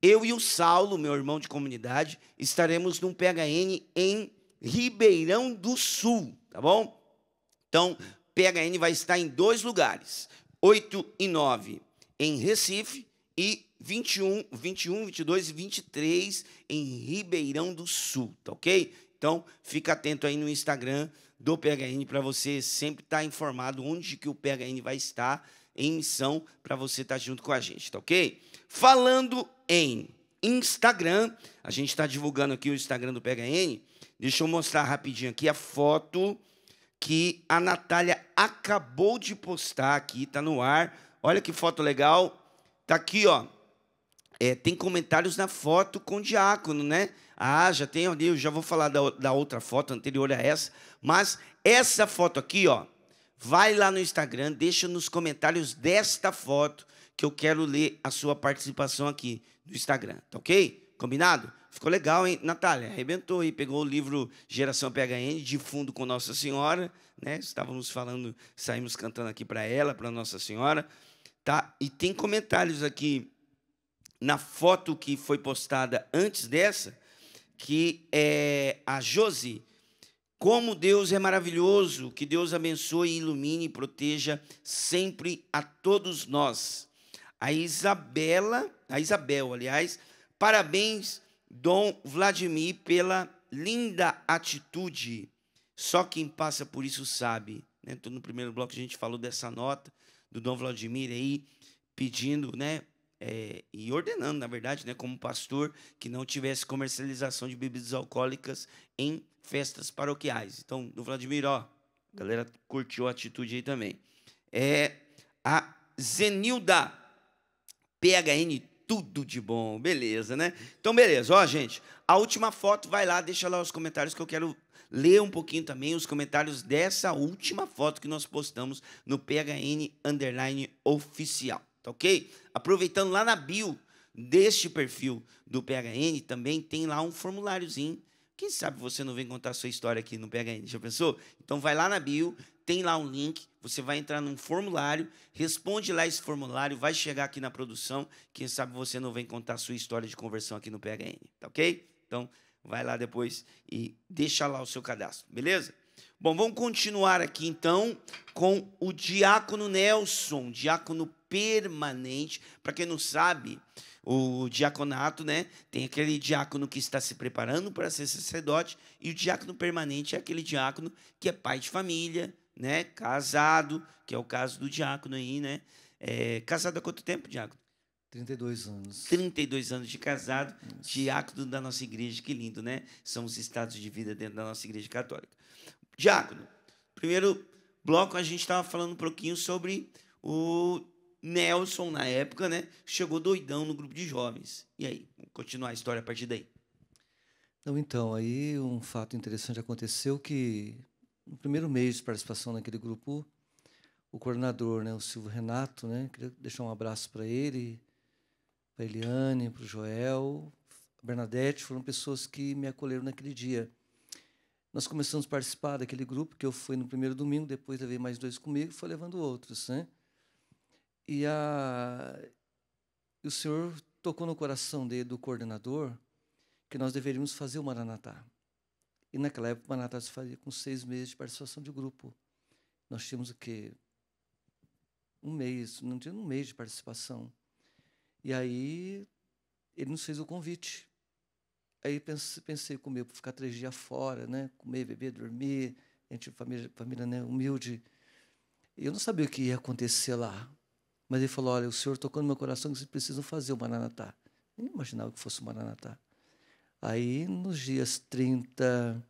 eu e o Saulo, meu irmão de comunidade, estaremos num P H N em Ribeirão do Sul, tá bom? Então, P H N vai estar em dois lugares, oito e nove em Recife e vinte e um, vinte e um, vinte e dois e vinte e três em Ribeirão do Sul, tá ok? Então, fica atento aí no Instagram do P H N para você sempre estar informado onde que o P H N vai estar em missão, para você estar junto com a gente, tá ok? Falando em Instagram, a gente está divulgando aqui o Instagram do P H N, deixa eu mostrar rapidinho aqui a foto que a Natália acabou de postar aqui, tá no ar, olha que foto legal, tá aqui, ó, é, tem comentários na foto com o diácono, né? Ah, já tem, eu já vou falar da, da outra foto anterior a essa, mas essa foto aqui, ó, vai lá no Instagram, deixa nos comentários desta foto que eu quero ler a sua participação aqui no Instagram, tá ok? Combinado? Ficou legal, hein, Natália? Arrebentou aí, pegou o livro Geração P H N de fundo com Nossa Senhora, né? Estávamos falando, saímos cantando aqui para ela, para Nossa Senhora, tá? E tem comentários aqui na foto que foi postada antes dessa, que é a Josi. Como Deus é maravilhoso, que Deus abençoe, ilumine e proteja sempre a todos nós. A Isabela, a Isabel, aliás, parabéns, Dom Vladimir, pela linda atitude. Só quem passa por isso sabe. Né? No primeiro bloco a gente falou dessa nota do Dom Vladimir aí, pedindo, né, é, e ordenando, na verdade, né, como pastor, que não tivesse comercialização de bebidas alcoólicas em festas paroquiais. Então, do Vladimir, ó, a galera curtiu a atitude aí também. É, a Zenilda, P H N tudo de bom, beleza, né? Então, beleza, ó, gente, a última foto, vai lá, deixa lá os comentários que eu quero ler um pouquinho também os comentários dessa última foto que nós postamos no P H N Underline Oficial, tá ok? Aproveitando lá na bio deste perfil do P H N, também tem lá um formuláriozinho. Quem sabe você não vem contar a sua história aqui no P H N, já pensou? Então vai lá na bio, tem lá um link, você vai entrar num formulário, responde lá esse formulário, vai chegar aqui na produção, quem sabe você não vem contar a sua história de conversão aqui no P H N, tá ok? Então vai lá depois e deixa lá o seu cadastro, beleza? Bom, vamos continuar aqui então com o Diácono Nelson, diácono permanente. Para quem não sabe, o diaconato, né, tem aquele diácono que está se preparando para ser sacerdote, e o diácono permanente é aquele diácono que é pai de família, né, casado, que é o caso do diácono aí, né? É, casado há quanto tempo, diácono? trinta e dois anos. trinta e dois anos de casado, isso. Diácono da nossa igreja, que lindo, né? São os estados de vida dentro da nossa igreja católica. Diácono, primeiro bloco a gente estava falando um pouquinho sobre o Nelson, na época, né, chegou doidão no grupo de jovens. E aí, vamos continuar a história a partir daí. Então, então, aí um fato interessante aconteceu que, no primeiro mês de participação naquele grupo, o coordenador, né, o Silvio Renato, né, queria deixar um abraço para ele, para a Eliane, para o Joel, a Bernadette, foram pessoas que me acolheram naquele dia. Nós começamos a participar daquele grupo, que eu fui no primeiro domingo, depois veio mais dois comigo, foi levando outros, né? E a... o senhor tocou no coração dele, do coordenador, que nós deveríamos fazer o Maranatá. E, naquela época, o Maranatá se fazia com seis meses de participação de grupo. Nós tínhamos o quê? Um mês, não tinha um mês de participação. E aí ele nos fez o convite. Aí pensei, pensei comigo, ficar três dias fora, né? Comer, beber, dormir, a gente, família, família, né, humilde. E eu não sabia o que ia acontecer lá. Mas ele falou, olha, o senhor tocou no meu coração que vocês precisam fazer o Maranatá. Eu nem imaginava que fosse o Maranatá. Aí, nos dias trinta,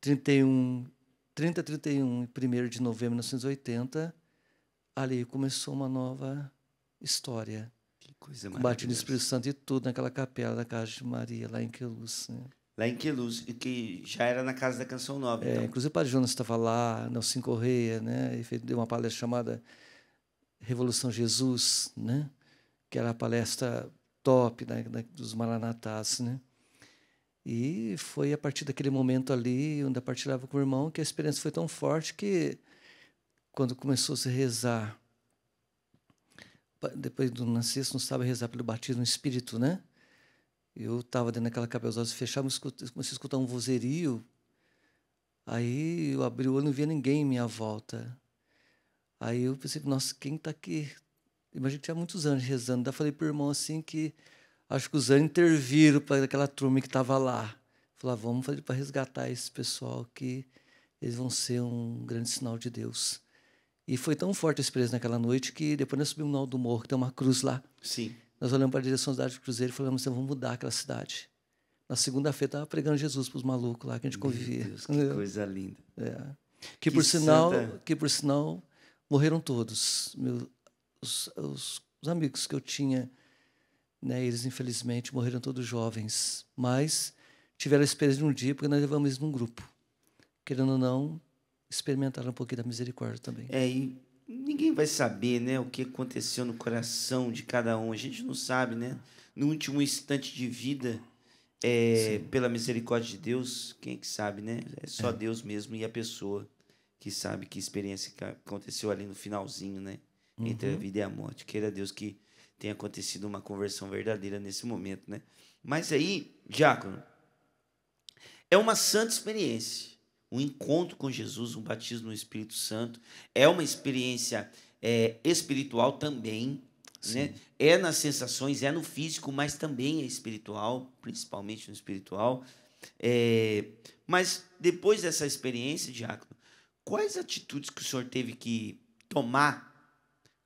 trinta e um, trinta, trinta e um e primeiro de novembro de mil novecentos e oitenta, ali começou uma nova história. Que coisa maravilhosa. Batido no Espírito Santo e tudo, naquela capela da Casa de Maria, lá em Queluz. Né? Lá em Queluz, que já era na Casa da Canção Nova. É, então. Inclusive, o Padre Jonas estava lá, Nelson Correia, né? E deu uma palestra chamada Revolução Jesus, né? Que era a palestra top, né, dos Maranatás, né? E foi a partir daquele momento ali, onde eu partilhava com o irmão, que a experiência foi tão forte que, quando começou a se rezar, depois do nascimento, não sabe rezar pelo batismo no Espírito, né? Eu estava dentro daquela capela fechada, comecei a escutar um vozerio, aí eu abri o olho e não via ninguém em minha volta. Aí eu pensei, nossa, quem está aqui? Imagina que tinha muitos anos rezando. Daí falei para o irmão assim que acho que os anos interviram para aquela turma que estava lá. Falei, ah, vamos fazer para resgatar esse pessoal que eles vão ser um grande sinal de Deus. E foi tão forte a experiência naquela noite que depois nós subimos no alto do morro, que tem uma cruz lá. Sim. Nós olhamos para a direção da cidade do Cruzeiro e falamos, vamos mudar aquela cidade. Na segunda-feira estava pregando Jesus para os malucos lá que a gente convivia. Meu Deus, que é. Coisa linda. É. Que, que, por sinal, que por sinal... morreram todos. Meu, os, os, os amigos que eu tinha, né, eles, infelizmente, morreram todos jovens. Mas tiveram a experiência de um dia, porque nós levamos eles num grupo. Querendo ou não, experimentaram um pouquinho da misericórdia também. É, e ninguém vai saber, né, o que aconteceu no coração de cada um. A gente não sabe, né? No último instante de vida, é, pela misericórdia de Deus, quem é que sabe, né? É só é. Deus mesmo e a pessoa que sabe que experiência que aconteceu ali no finalzinho, né? Uhum. Entre a vida e a morte. Queira Deus que tenha acontecido uma conversão verdadeira nesse momento, né? Mas aí, diácono, é uma santa experiência. Um encontro com Jesus, um batismo no Espírito Santo, é uma experiência é, espiritual também, sim, né? É nas sensações, é no físico, mas também é espiritual, principalmente no espiritual. É, mas depois dessa experiência, diácono, quais atitudes que o senhor teve que tomar,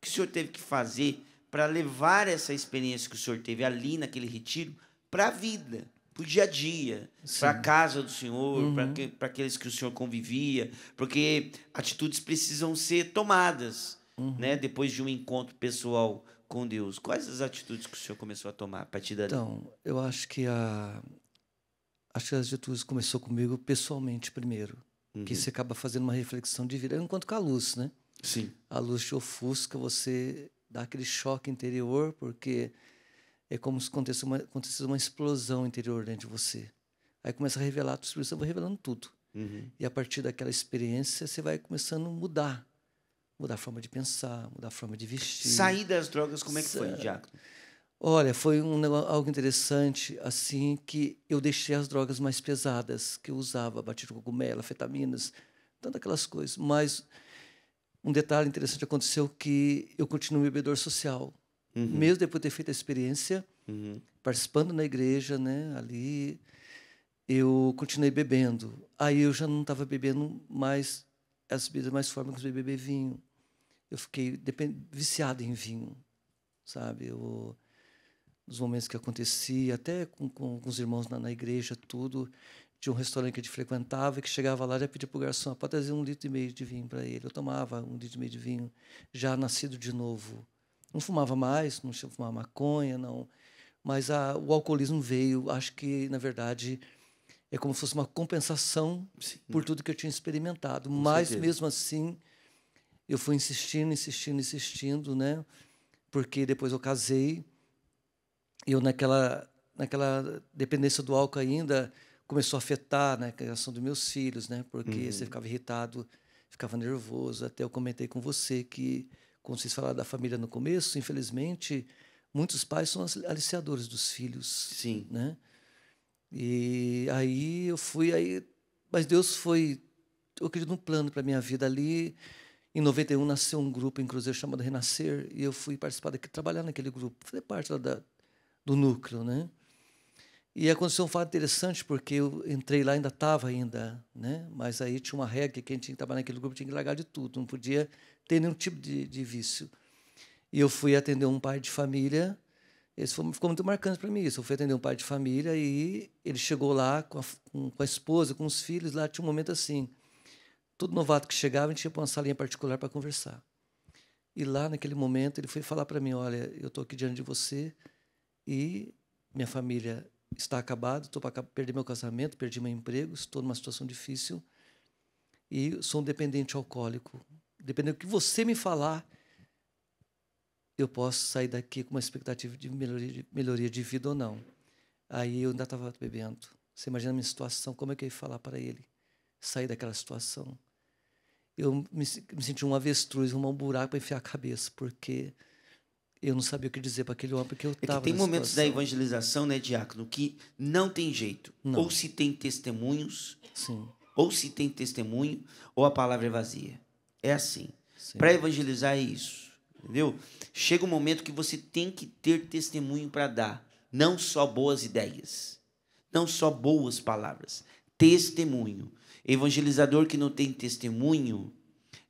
que o senhor teve que fazer para levar essa experiência que o senhor teve ali naquele retiro para a vida, para o dia a dia, para a casa do senhor, uhum, para aqueles que o senhor convivia? Porque atitudes precisam ser tomadas, uhum, né, depois de um encontro pessoal com Deus, quais as atitudes que o senhor começou a tomar a partir dali? Então, eu acho que a acho que as atitudes começou comigo pessoalmente primeiro, uhum. que você acaba fazendo uma reflexão de vida, enquanto com a luz, né? Sim. A luz te ofusca, você dá aquele choque interior, porque é como se acontecesse uma, acontecesse uma explosão interior dentro de você. Aí começa a revelar, a tua expressão vai revelando tudo. Uhum. E a partir daquela experiência, você vai começando a mudar. Mudar a forma de pensar, mudar a forma de vestir. Sair das drogas, como é que foi, Diácono? Olha, foi um, algo interessante, assim, que eu deixei as drogas mais pesadas que eu usava, batido com cogumelo, afetaminas, tantas aquelas coisas. Mas um detalhe interessante aconteceu que eu continuo bebedor social. Uhum. Mesmo depois de ter feito a experiência, uhum. participando na igreja, né, ali, eu continuei bebendo. Aí eu já não estava bebendo mais as bebidas mais fortes, que eu beber vinho. Eu fiquei viciado em vinho, sabe? Eu, nos momentos que acontecia, até com, com, com os irmãos na, na igreja, tudo, de um restaurante que a gente frequentava, que chegava lá e pedia para o garçom para trazer um litro e meio de vinho para ele. Eu tomava um litro e meio de vinho, já nascido de novo. Não fumava mais, não fumava maconha, não. Mas a, o alcoolismo veio, acho que, na verdade, é como se fosse uma compensação Sim. por tudo que eu tinha experimentado. Com Mas, certeza. Mesmo assim, eu fui insistindo, insistindo, insistindo, né? Porque depois eu casei, eu naquela, naquela dependência do álcool ainda começou a afetar, né, a criação dos meus filhos, né? Porque uhum. você ficava irritado, ficava nervoso. Até eu comentei com você que, como vocês falaram da família no começo, infelizmente, muitos pais são aliciadores dos filhos. Sim. Né? E aí eu fui, aí, mas Deus foi, eu acredito, um plano para a minha vida ali. Em noventa e um nasceu um grupo em Cruzeiro chamado Renascer, e eu fui participar daqui, trabalhar naquele grupo, fazer parte lá da, do núcleo. Né? E aconteceu um fato interessante, porque eu entrei lá, ainda estava ainda, né? Mas aí tinha uma regra que quem tinha que trabalhar naquele grupo tinha que largar de tudo, não podia ter nenhum tipo de, de vício. E eu fui atender um pai de família. Isso ficou muito marcante para mim, isso. Eu fui atender um pai de família e ele chegou lá com a, com a esposa, com os filhos. Lá tinha um momento assim, todo novato que chegava, a gente ia para uma salinha particular para conversar. E lá, naquele momento, ele foi falar para mim, olha, eu estou aqui diante de você e minha família está acabada, estou para perder meu casamento, perdi meu emprego, estou numa situação difícil e sou um dependente alcoólico. Dependendo do que você me falar, eu posso sair daqui com uma expectativa de melhoria de, melhoria de vida ou não. Aí eu ainda estava bebendo. Você imagina a minha situação, como é que eu ia falar para ele? Sair daquela situação. Eu me, me senti um avestruz, um buraco para enfiar a cabeça, porque eu não sabia o que dizer para aquele homem, porque eu estava. É que tem momentos situação. Da evangelização, né, Diácono, que não tem jeito. Não. Ou se tem testemunhos, Sim. ou se tem testemunho, ou a palavra é vazia. É assim. Para evangelizar é isso. Entendeu? Chega um momento que você tem que ter testemunho para dar. Não só boas ideias, não só boas palavras. Testemunho. Evangelizador que não tem testemunho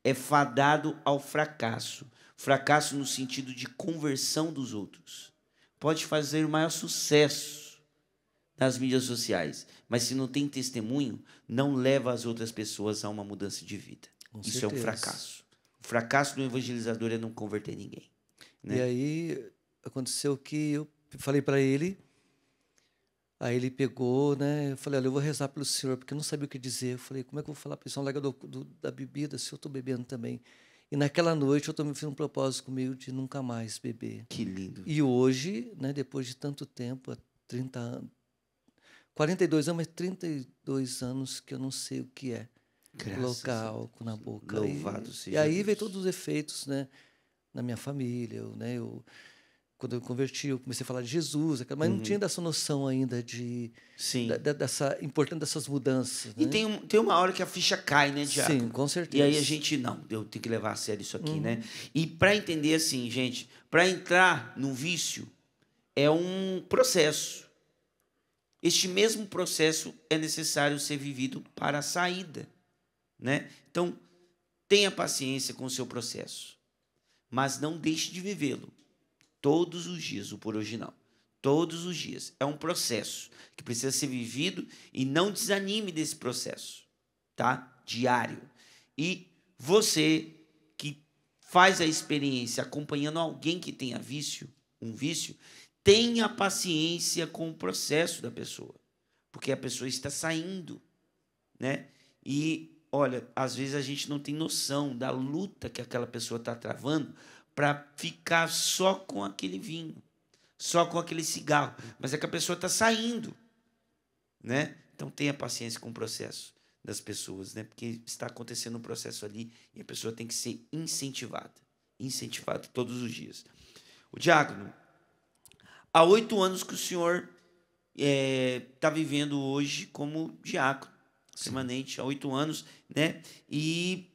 é fadado ao fracasso. Fracasso no sentido de conversão dos outros. Pode fazer o maior sucesso nas mídias sociais, mas se não tem testemunho, não leva as outras pessoas a uma mudança de vida. Com Isso certeza. É um fracasso. O fracasso do evangelizador é não converter ninguém. Né? E aí aconteceu que eu falei para ele, aí ele pegou, né? Eu falei, olha, eu vou rezar pelo senhor, porque eu não sabia o que dizer. Eu falei, como é que eu vou falar para o senhor, larga do, do, da bebida, se eu estou bebendo também? E naquela noite eu também fiz um propósito comigo de nunca mais beber. Que lindo. E hoje, né, depois de tanto tempo, há trinta anos, quarenta e dois anos, mas trinta e dois anos que eu não sei o que é. Colocar álcool na boca. Louvado seja Deus. E aí veio todos os efeitos, né, na minha família. Eu, né, eu, quando eu me converti, eu comecei a falar de Jesus, mas uhum. não tinha essa noção ainda de, Sim. Da, da, dessa importância dessas mudanças. E né? tem, um, tem uma hora que a ficha cai, né, Diácono? Sim, com certeza. E aí a gente, não, eu tenho que levar a sério isso aqui, uhum. né? E para entender assim, gente, para entrar no vício é um processo. Este mesmo processo é necessário ser vivido para a saída. Né? Então, tenha paciência com o seu processo, mas não deixe de vivê-lo todos os dias, o por hoje não, todos os dias. É um processo que precisa ser vivido e não desanime desse processo, tá? Diário. E você que faz a experiência acompanhando alguém que tenha vício, um vício, tenha paciência com o processo da pessoa, porque a pessoa está saindo, né? E, olha, às vezes a gente não tem noção da luta que aquela pessoa está travando para ficar só com aquele vinho, só com aquele cigarro, mas é que a pessoa está saindo, né? Então, tenha paciência com o processo das pessoas, né? Porque está acontecendo um processo ali e a pessoa tem que ser incentivada, incentivada todos os dias. O diácono, há oito anos que o senhor está é, vivendo hoje como diácono, sim, permanente, há oito anos, né? E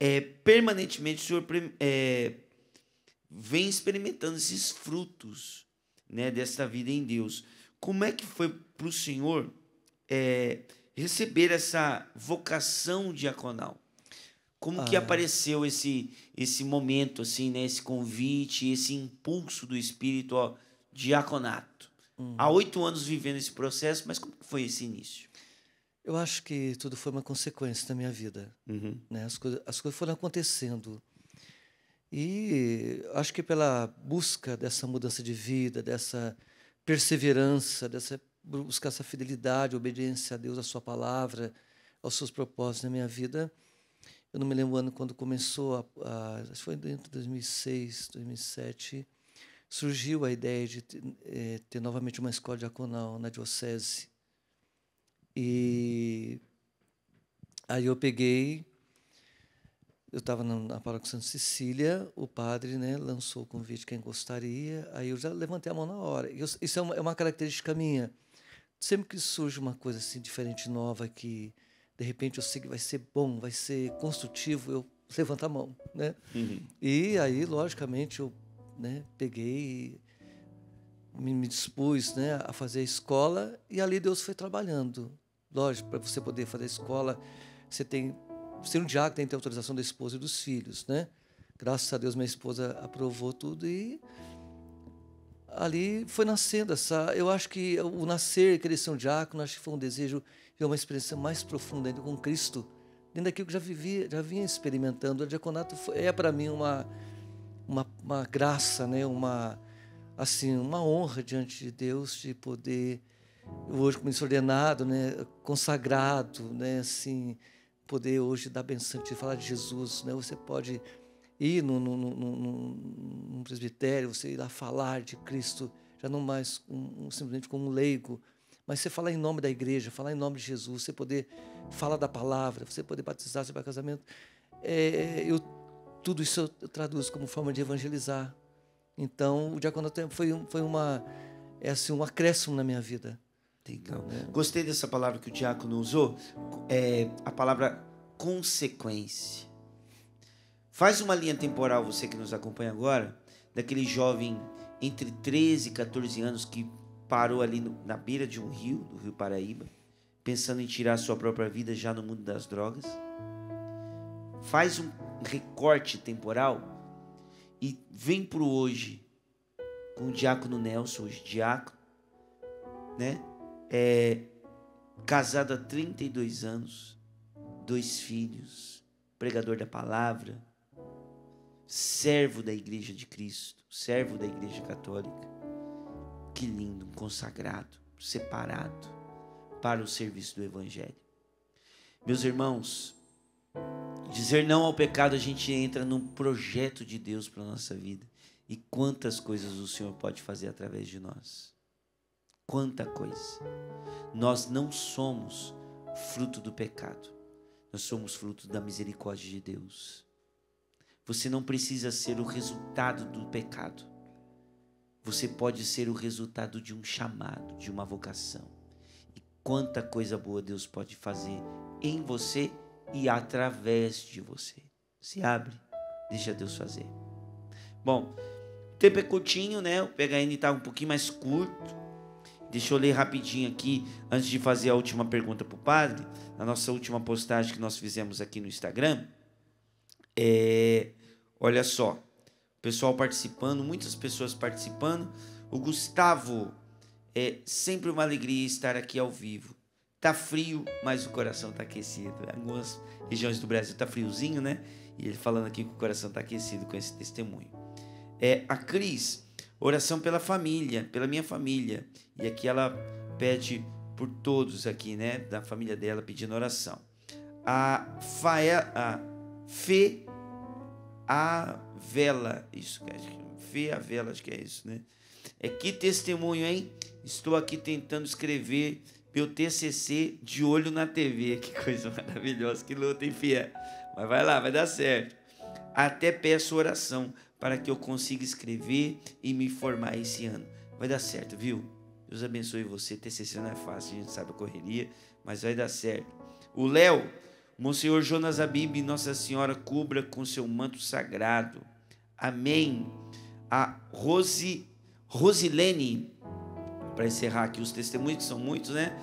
é, permanentemente o senhor é, vem experimentando esses frutos, né, dessa vida em Deus. Como é que foi para o senhor é, receber essa vocação diaconal? Como ah. que apareceu esse, esse momento, assim, né, esse convite, esse impulso do Espírito ao diaconato? Hum. Há oito anos vivendo esse processo, mas como foi esse início? Eu acho que tudo foi uma consequência da minha vida. Uhum. Né? As, coisa, as coisas foram acontecendo. E acho que pela busca dessa mudança de vida, dessa perseverança, dessa buscar essa fidelidade, obediência a Deus, a sua palavra, aos seus propósitos na minha vida. Eu não me lembro o ano quando começou, a, a, foi dentro de dois mil e seis, dois mil e sete, surgiu a ideia de ter, é, ter novamente uma escola diaconal na Diocese. E aí eu peguei, eu estava na, na Paróquia Santa Cecília, o padre, né, lançou o convite quem gostaria, aí eu já levantei a mão na hora. Eu, isso é uma, é uma característica minha. Sempre que surge uma coisa assim diferente, nova, que de repente eu sei que vai ser bom, vai ser construtivo, eu levanto a mão, né? Uhum. E aí, logicamente, eu, né, peguei e me, me dispus, né, a fazer a escola, e ali Deus foi trabalhando. Lógico, para você poder fazer a escola, você tem, ser um diácono tem que ter autorização da esposa e dos filhos, né? Graças a Deus, minha esposa aprovou tudo e ali foi nascendo essa... Eu acho que o nascer e querer ser um diácono, acho que foi um desejo e uma experiência mais profunda ainda com Cristo, dentro daquilo que já vivia, já vinha experimentando. O diaconato foi, é para mim uma, uma uma graça, né? Uma assim, uma honra diante de Deus de poder hoje como ordenado, né? Consagrado, né? Assim, poder hoje dar benção, te falar de Jesus, né? Você pode ir num, num, num, num presbitério, você ir lá falar de Cristo, já não mais um, simplesmente como um leigo, mas você falar em nome da igreja, falar em nome de Jesus, você poder falar da palavra, você poder batizar, você vai ao casamento. É, eu, tudo isso eu traduzo como forma de evangelizar. Então, o diaconato foi, foi uma, é assim, um acréscimo na minha vida. Legal. Gostei dessa palavra que o diácono usou, é a palavra consequência. Faz uma linha temporal, você que nos acompanha agora, daquele jovem entre treze e quatorze anos que parou ali no, na beira de um rio, do Rio Paraíba, pensando em tirar a sua própria vida já no mundo das drogas. Faz um recorte temporal e vem pro hoje com o diácono Nelson, hoje diácono, né? É, casado há trinta e dois anos, dois filhos, pregador da palavra, servo da Igreja de Cristo, servo da Igreja Católica. Que lindo, consagrado, separado para o serviço do Evangelho. Meus irmãos, dizer não ao pecado, a gente entra num projeto de Deus para a nossa vida. E quantas coisas o Senhor pode fazer através de nós. Quanta coisa. Nós não somos fruto do pecado. Nós somos fruto da misericórdia de Deus. Você não precisa ser o resultado do pecado. Você pode ser o resultado de um chamado, de uma vocação. E quanta coisa boa Deus pode fazer em você e através de você. Se abre, deixa Deus fazer. Bom, o tempo é curtinho, né? O P H N tá um pouquinho mais curto. Deixa eu ler rapidinho aqui, antes de fazer a última pergunta para o padre, na nossa última postagem que nós fizemos aqui no Instagram. É, olha só, o pessoal participando, muitas pessoas participando. O Gustavo, é sempre uma alegria estar aqui ao vivo. Tá frio, mas o coração tá aquecido. Algumas regiões do Brasil tá friozinho, né? E ele falando aqui que o coração tá aquecido com esse testemunho. É, a Cris, oração pela família, pela minha família. E aqui ela pede por todos aqui, né? Da família dela pedindo oração. A, Fael, a Fê Avela, isso, Fê Avela, acho que é isso, né? É que testemunho, hein? Estou aqui tentando escrever meu T C C de olho na T V. Que coisa maravilhosa, que luta, hein, Fia? Mas vai lá, vai dar certo. Até peço oração para que eu consiga escrever e me formar esse ano. Vai dar certo, viu? Deus abençoe você. T C C não é fácil, a gente sabe a correria, mas vai dar certo. O Léo, Monsenhor Jonas Abib, Nossa Senhora cubra com seu manto sagrado. Amém. A Rose, Rosilene, para encerrar aqui os testemunhos, que são muitos, né?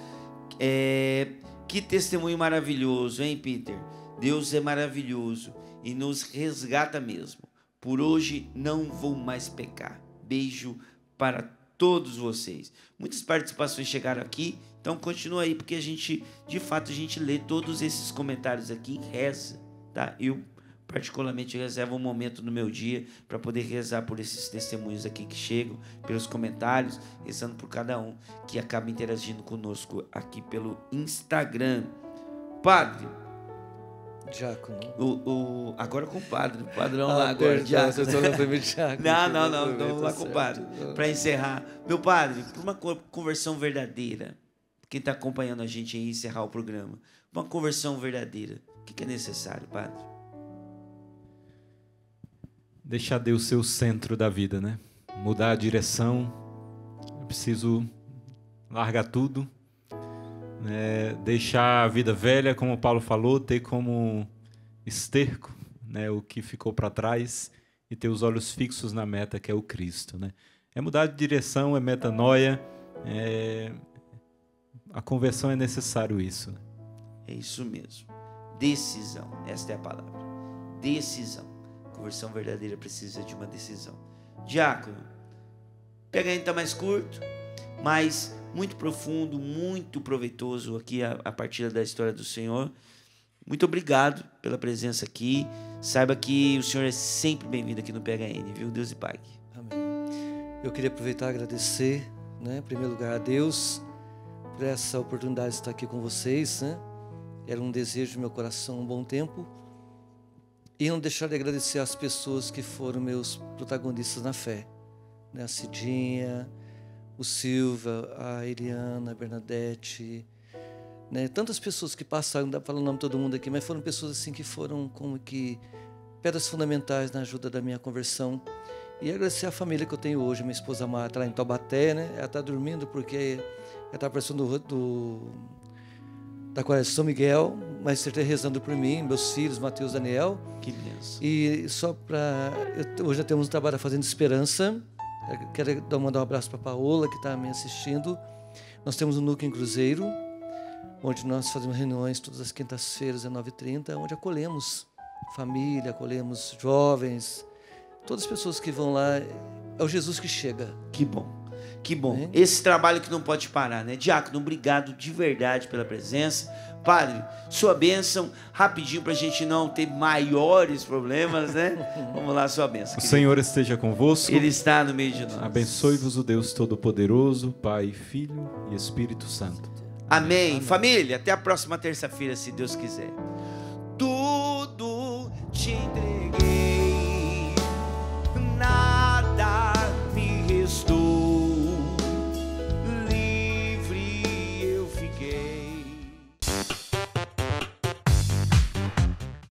É, que testemunho maravilhoso, hein, Peter? Deus é maravilhoso e nos resgata mesmo. Por hoje não vou mais pecar. Beijo para todos vocês. Muitas participações chegaram aqui, então continua aí, porque a gente, de fato, a gente lê todos esses comentários aqui e reza, tá? Eu, particularmente, reservo um momento no meu dia para poder rezar por esses testemunhos aqui que chegam, pelos comentários, rezando por cada um que acaba interagindo conosco aqui pelo Instagram. Padre Diácono. O, o, agora com o padre, o padrão ah, lá agora. Diácono. Não, não, não, não, não lá com o padre. Para encerrar, meu padre, por uma conversão verdadeira, quem está acompanhando a gente aí encerrar o programa, uma conversão verdadeira, o que, que é necessário, padre? Deixar Deus ser o centro da vida, né? Mudar a direção, eu preciso largar tudo. É, deixar a vida velha, como o Paulo falou, ter como esterco, né, o que ficou para trás e ter os olhos fixos na meta, que é o Cristo, né? É mudar de direção, é metanoia, é... a conversão é necessário isso, né? É isso mesmo. Decisão, esta é a palavra. Decisão. Conversão verdadeira precisa de uma decisão. Diácono, pega ainda mais curto, mas muito profundo, muito proveitoso aqui a, a partilha da história do Senhor. Muito obrigado pela presença aqui. Saiba que o Senhor é sempre bem-vindo aqui no P H N, viu? Deus e Pai. Amém. Eu queria aproveitar e agradecer, né, em primeiro lugar, a Deus por essa oportunidade de estar aqui com vocês, né? Era um desejo do meu coração há um bom tempo. E não deixar de agradecer às pessoas que foram meus protagonistas na fé, né? A Cidinha, o Silva, a Eliana, a Bernadette, né? Tantas pessoas que passaram, não dá para falar o nome de todo mundo aqui, mas foram pessoas assim que foram como que pedras fundamentais na ajuda da minha conversão. E agradecer a família que eu tenho hoje, minha esposa Marta lá em Taubaté, né? Ela está dormindo porque ela está aparecendo do, do, da Quaresma de São Miguel, mas você está rezando por mim, meus filhos, Mateus, Daniel. Que bênção. E só para... Hoje já temos um trabalho fazendo Esperança. Quero mandar um abraço para a Paola, que está me assistindo. Nós temos um núcleo em Cruzeiro, onde nós fazemos reuniões todas as quintas-feiras, às nove e trinta, onde acolhemos família, acolhemos jovens, todas as pessoas que vão lá. É o Jesus que chega. Que bom, que bom. É? Esse trabalho que não pode parar, né? Diácono, obrigado de verdade pela presença. Padre, sua bênção, rapidinho para a gente não ter maiores problemas, né? Vamos lá, sua bênção. O querido Senhor esteja convosco. Ele está no meio de nós. Abençoe-vos o Deus Todo-Poderoso, Pai, Filho e Espírito Santo. Amém. Amém. Família, até a próxima terça-feira, se Deus quiser. Tudo te